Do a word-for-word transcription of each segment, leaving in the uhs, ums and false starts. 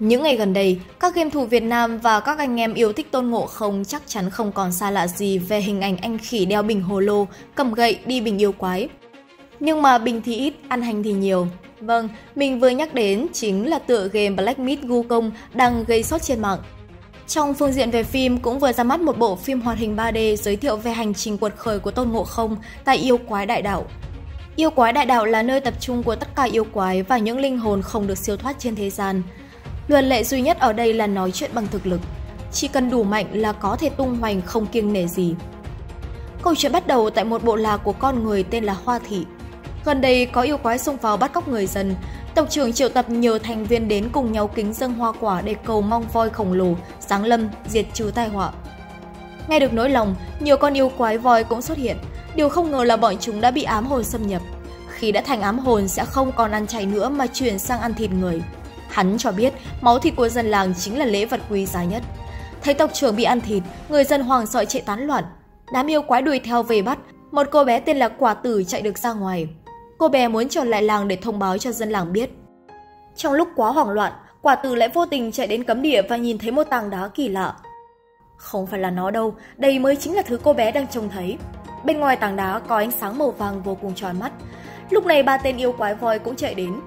Những ngày gần đây, các game thủ Việt Nam và các anh em yêu thích Tôn Ngộ Không chắc chắn không còn xa lạ gì về hình ảnh anh khỉ đeo bình hồ lô, cầm gậy đi bình yêu quái. Nhưng mà bình thì ít, ăn hành thì nhiều. Vâng, mình vừa nhắc đến chính là tựa game Black Myth: Wukong đang gây sốt trên mạng. Trong phương diện về phim cũng vừa ra mắt một bộ phim hoạt hình ba D giới thiệu về hành trình quật khởi của Tôn Ngộ Không tại Yêu Quái Đại Đạo. Yêu Quái Đại Đạo là nơi tập trung của tất cả yêu quái và những linh hồn không được siêu thoát trên thế gian. Luật lệ duy nhất ở đây là nói chuyện bằng thực lực, chỉ cần đủ mạnh là có thể tung hoành không kiêng nể gì. Câu chuyện bắt đầu tại một bộ lạc của con người tên là Hoa Thị. Gần đây có yêu quái xông vào bắt cóc người dân, tộc trưởng triệu tập nhiều thành viên đến cùng nhau kính dâng hoa quả để cầu mong voi khổng lồ giáng lâm diệt trừ tai họa. Nghe được nỗi lòng, nhiều con yêu quái voi cũng xuất hiện, điều không ngờ là bọn chúng đã bị ám hồn xâm nhập. Khi đã thành ám hồn sẽ không còn ăn chay nữa mà chuyển sang ăn thịt người. Hắn cho biết máu thịt của dân làng chính là lễ vật quý giá nhất. Thấy tộc trưởng bị ăn thịt, người dân hoảng sợ chạy tán loạn. Đám yêu quái đuổi theo về bắt, một cô bé tên là Quả Tử chạy được ra ngoài. Cô bé muốn trở lại làng để thông báo cho dân làng biết. Trong lúc quá hoảng loạn, Quả Tử lại vô tình chạy đến cấm địa và nhìn thấy một tảng đá kỳ lạ. Không phải là nó đâu, đây mới chính là thứ cô bé đang trông thấy. Bên ngoài tảng đá có ánh sáng màu vàng vô cùng chói mắt. Lúc này ba tên yêu quái voi cũng chạy đến.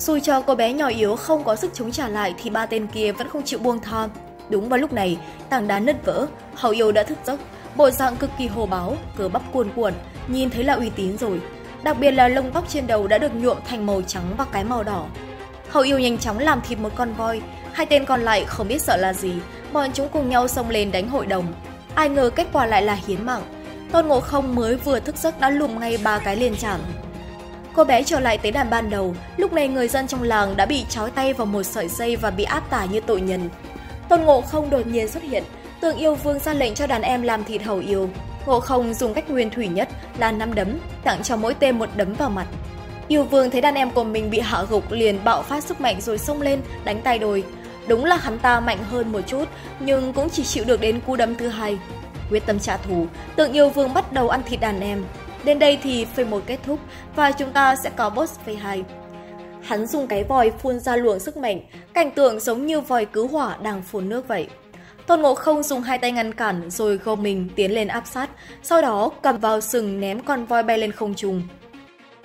Dù cho cô bé nhỏ yếu không có sức chống trả lại thì ba tên kia vẫn không chịu buông tha. Đúng vào lúc này, tảng đá nứt vỡ, Hậu Yêu đã thức giấc, bộ dạng cực kỳ hô báo, cơ bắp cuồn cuộn, nhìn thấy là uy tín rồi. Đặc biệt là lông tóc trên đầu đã được nhuộm thành màu trắng và cái màu đỏ. Hậu Yêu nhanh chóng làm thịt một con voi, hai tên còn lại không biết sợ là gì, bọn chúng cùng nhau xông lên đánh hội đồng. Ai ngờ kết quả lại là hiến mạng. Tôn Ngộ Không mới vừa thức giấc đã lùm ngay ba cái liền chảm. Cô bé trở lại tới đàn ban đầu, lúc này người dân trong làng đã bị trói tay vào một sợi dây và bị áp tải như tội nhân. Tôn Ngộ Không đột nhiên xuất hiện, Tượng Yêu Vương ra lệnh cho đàn em làm thịt Hậu Yêu. Ngộ Không dùng cách nguyên thủy nhất là năm đấm, tặng cho mỗi tên một đấm vào mặt. Yêu Vương thấy đàn em của mình bị hạ gục liền bạo phát sức mạnh rồi xông lên đánh tay đôi. Đúng là hắn ta mạnh hơn một chút nhưng cũng chỉ chịu được đến cú đấm thứ hai. Quyết tâm trả thù, Tượng Yêu Vương bắt đầu ăn thịt đàn em. Đến đây thì phase một kết thúc và chúng ta sẽ có boss phase hai. Hắn dùng cái vòi phun ra luồng sức mạnh, cảnh tượng giống như vòi cứu hỏa đang phun nước vậy. Tôn Ngộ Không dùng hai tay ngăn cản rồi gồng mình tiến lên áp sát, sau đó cầm vào sừng ném con voi bay lên không trung.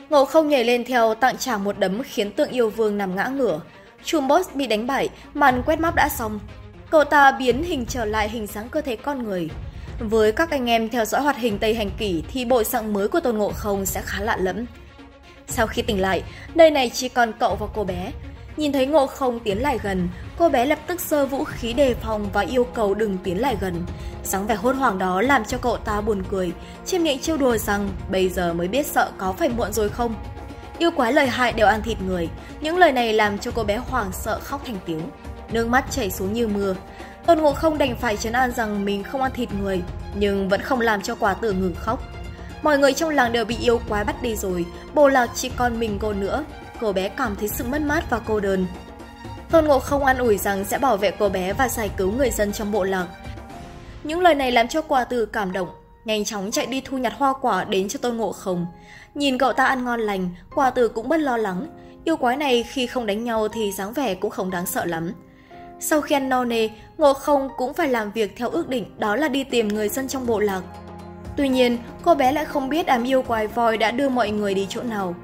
Ngộ Không nhảy lên theo tặng trả một đấm khiến Tượng Yêu Vương nằm ngã ngửa. Chùm boss bị đánh bại, màn quét map đã xong. Cậu ta biến hình trở lại hình dáng cơ thể con người. Với các anh em theo dõi hoạt hình Tây Hành Kỷ thì bộ dạng mới của Tôn Ngộ Không sẽ khá lạ lẫm. Sau khi tỉnh lại, nơi này chỉ còn cậu và cô bé. Nhìn thấy Ngộ Không tiến lại gần, cô bé lập tức giơ vũ khí đề phòng và yêu cầu đừng tiến lại gần. Dáng vẻ hốt hoảng đó làm cho cậu ta buồn cười, trên miệng trêu đùa rằng bây giờ mới biết sợ có phải muộn rồi không. Yêu quái lợi hại đều ăn thịt người, những lời này làm cho cô bé hoảng sợ khóc thành tiếng, nước mắt chảy xuống như mưa. Tôn Ngộ Không đành phải trấn an rằng mình không ăn thịt người, nhưng vẫn không làm cho Quả Tử ngừng khóc. Mọi người trong làng đều bị yêu quái bắt đi rồi, bộ lạc chỉ còn mình cô nữa. Cô bé cảm thấy sự mất mát và cô đơn. Tôn Ngộ Không an ủi rằng sẽ bảo vệ cô bé và giải cứu người dân trong bộ lạc. Những lời này làm cho Quả Tử cảm động, nhanh chóng chạy đi thu nhặt hoa quả đến cho Tôn Ngộ Không. Nhìn cậu ta ăn ngon lành, Quả Tử cũng bất lo lắng. Yêu quái này khi không đánh nhau thì dáng vẻ cũng không đáng sợ lắm. Sau khi ăn no nê, Ngộ Không cũng phải làm việc theo ước định, đó là đi tìm người dân trong bộ lạc. Tuy nhiên, cô bé lại không biết đám yêu quái voi đã đưa mọi người đi chỗ nào,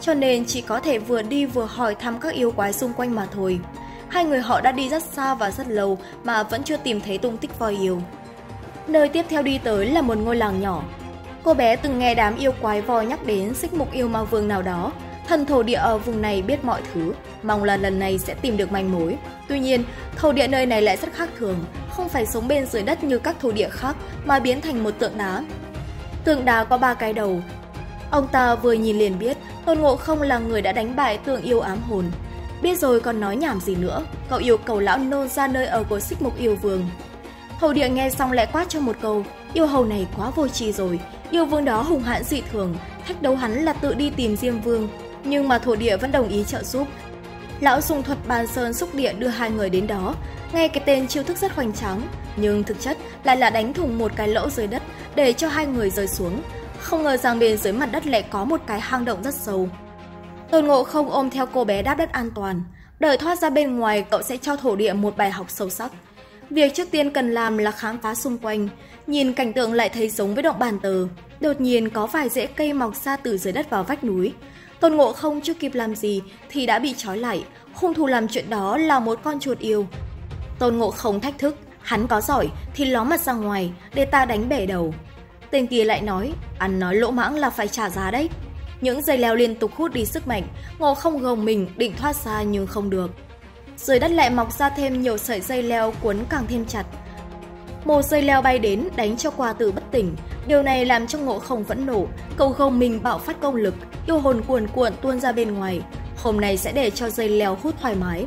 cho nên chỉ có thể vừa đi vừa hỏi thăm các yêu quái xung quanh mà thôi. Hai người họ đã đi rất xa và rất lâu mà vẫn chưa tìm thấy tung tích voi yêu. Nơi tiếp theo đi tới là một ngôi làng nhỏ. Cô bé từng nghe đám yêu quái voi nhắc đến Xích Mục Yêu Ma Vương nào đó. Thần thổ địa ở vùng này biết mọi thứ, mong là lần này sẽ tìm được manh mối. Tuy nhiên, thổ địa nơi này lại rất khác thường, không phải sống bên dưới đất như các thổ địa khác mà biến thành một tượng đá. Tượng đá có ba cái đầu. Ông ta vừa nhìn liền biết Tôn Ngộ Không là người đã đánh bại Tượng Yêu ám hồn. Biết rồi còn nói nhảm gì nữa, cậu yêu cầu lão nôn ra nơi ở của Xích Mục Yêu Vương. Thổ địa nghe xong lại quát cho một câu, yêu hầu này quá vô tri rồi, yêu vương đó hùng hãn dị thường, thách đấu hắn là tự đi tìm Diêm Vương. Nhưng mà thổ địa vẫn đồng ý trợ giúp. Lão dùng thuật bàn sơn xúc địa đưa hai người đến đó. Nghe cái tên chiêu thức rất hoành tráng, nhưng thực chất lại là đánh thủng một cái lỗ dưới đất để cho hai người rơi xuống. Không ngờ rằng bên dưới mặt đất lại có một cái hang động rất sâu. Tôn Ngộ Không ôm theo cô bé đáp đất an toàn. Đợi thoát ra bên ngoài, cậu sẽ cho thổ địa một bài học sâu sắc. Việc trước tiên cần làm là khám phá xung quanh, nhìn cảnh tượng lại thấy giống với động bàn tờ. Đột nhiên có vài rễ cây mọc ra từ dưới đất vào vách núi. Tôn Ngộ Không chưa kịp làm gì thì đã bị trói lại, hung thủ làm chuyện đó là một con chuột yêu. Tôn Ngộ Không thách thức, hắn có giỏi thì ló mặt ra ngoài để ta đánh bể đầu. Tên kia lại nói, ăn nói lỗ mãng là phải trả giá đấy. Những dây leo liên tục hút đi sức mạnh, Ngộ Không gồng mình định thoát ra nhưng không được. Dưới đất lại mọc ra thêm nhiều sợi dây leo cuốn càng thêm chặt. Một dây leo bay đến đánh cho Quả Tử bất tỉnh, điều này làm cho Ngộ Không vẫn nổ, cậu gồng mình bạo phát công lực, yêu hồn cuồn cuộn tuôn ra bên ngoài. Hôm nay sẽ để cho dây leo hút thoải mái.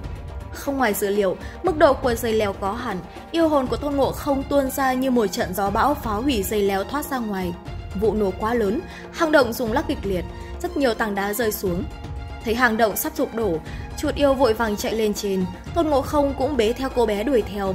Không ngoài dữ liệu, mức độ của dây leo có hẳn, yêu hồn của Tôn Ngộ Không tuôn ra như một trận gió bão phá hủy dây leo thoát ra ngoài. Vụ nổ quá lớn, hang động rung lắc kịch liệt, rất nhiều tảng đá rơi xuống. Thấy hang động sắp sụp đổ, chuột yêu vội vàng chạy lên trên, Tôn Ngộ Không cũng bế theo cô bé đuổi theo.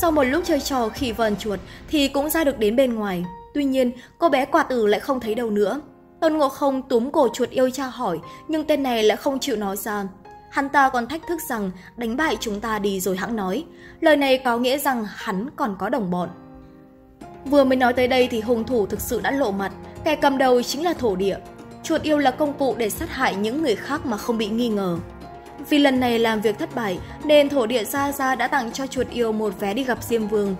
Sau một lúc chơi trò khỉ vờn chuột thì cũng ra được đến bên ngoài, tuy nhiên cô bé Quả Tử lại không thấy đâu nữa. Tôn Ngộ Không túm cổ chuột yêu tra hỏi nhưng tên này lại không chịu nói ra. Hắn ta còn thách thức rằng đánh bại chúng ta đi rồi hãng nói, lời này có nghĩa rằng hắn còn có đồng bọn. Vừa mới nói tới đây thì hung thủ thực sự đã lộ mặt, kẻ cầm đầu chính là thổ địa. Chuột yêu là công cụ để sát hại những người khác mà không bị nghi ngờ. Vì lần này làm việc thất bại nên thổ địa Gia Gia đã tặng cho chuột yêu một vé đi gặp Diêm Vương.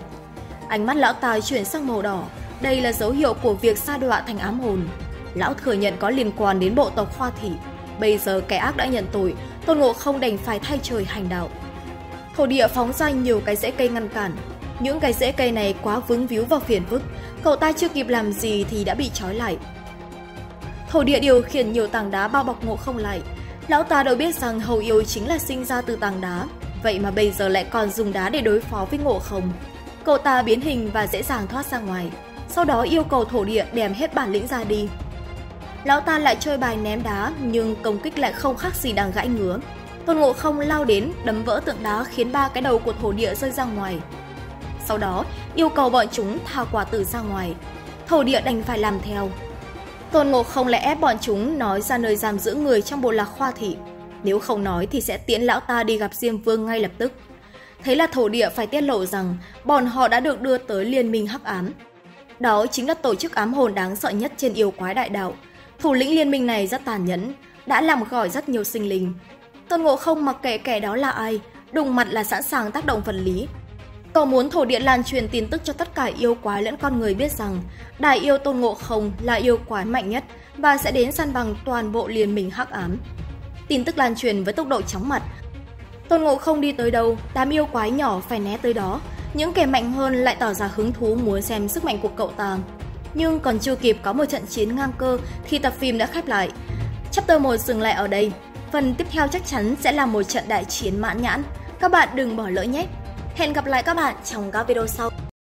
Ánh mắt lão ta chuyển sang màu đỏ, đây là dấu hiệu của việc sa đọa thành ám hồn. Lão thừa nhận có liên quan đến bộ tộc Hoa Thị, bây giờ kẻ ác đã nhận tội, Tôn Ngộ Không đành phải thay trời hành đạo. Thổ địa phóng ra nhiều cái rễ cây ngăn cản, những cái rễ cây này quá vướng víu và phiền phức, cậu ta chưa kịp làm gì thì đã bị trói lại. Thổ địa điều khiển nhiều tảng đá bao bọc Ngộ Không lại. Lão ta đâu biết rằng Hậu Yêu chính là sinh ra từ tảng đá, vậy mà bây giờ lại còn dùng đá để đối phó với Ngộ Không. Cậu ta biến hình và dễ dàng thoát ra ngoài, sau đó yêu cầu thổ địa đem hết bản lĩnh ra đi. Lão ta lại chơi bài ném đá nhưng công kích lại không khác gì đang gãi ngứa. Tôn Ngộ Không lao đến đấm vỡ tượng đá khiến ba cái đầu của thổ địa rơi ra ngoài. Sau đó yêu cầu bọn chúng thả Quả Tử ra ngoài, thổ địa đành phải làm theo. Tôn Ngộ Không lại ép bọn chúng nói ra nơi giam giữ người trong bộ lạc Hoa Thị. Nếu không nói thì sẽ tiễn lão ta đi gặp Diêm Vương ngay lập tức. Thế là thổ địa phải tiết lộ rằng bọn họ đã được đưa tới Liên minh Hắc Ám. Đó chính là tổ chức ám hồn đáng sợ nhất trên Yêu Quái Đại Đạo. Thủ lĩnh liên minh này rất tàn nhẫn, đã làm gỏi rất nhiều sinh linh. Tôn Ngộ Không mặc kệ kẻ đó là ai, đùng mặt là sẵn sàng tác động vật lý. Cậu muốn thổ địa lan truyền tin tức cho tất cả yêu quái lẫn con người biết rằng đại yêu Tôn Ngộ Không là yêu quái mạnh nhất và sẽ đến san bằng toàn bộ liên minh Hắc Ám. Tin tức lan truyền với tốc độ chóng mặt. Tôn Ngộ Không đi tới đâu, đám yêu quái nhỏ phải né tới đó. Những kẻ mạnh hơn lại tỏ ra hứng thú muốn xem sức mạnh của cậu ta. Nhưng còn chưa kịp có một trận chiến ngang cơ thì tập phim đã khép lại. Chapter một dừng lại ở đây. Phần tiếp theo chắc chắn sẽ là một trận đại chiến mãn nhãn. Các bạn đừng bỏ lỡ nhé! Hẹn gặp lại các bạn trong các video sau.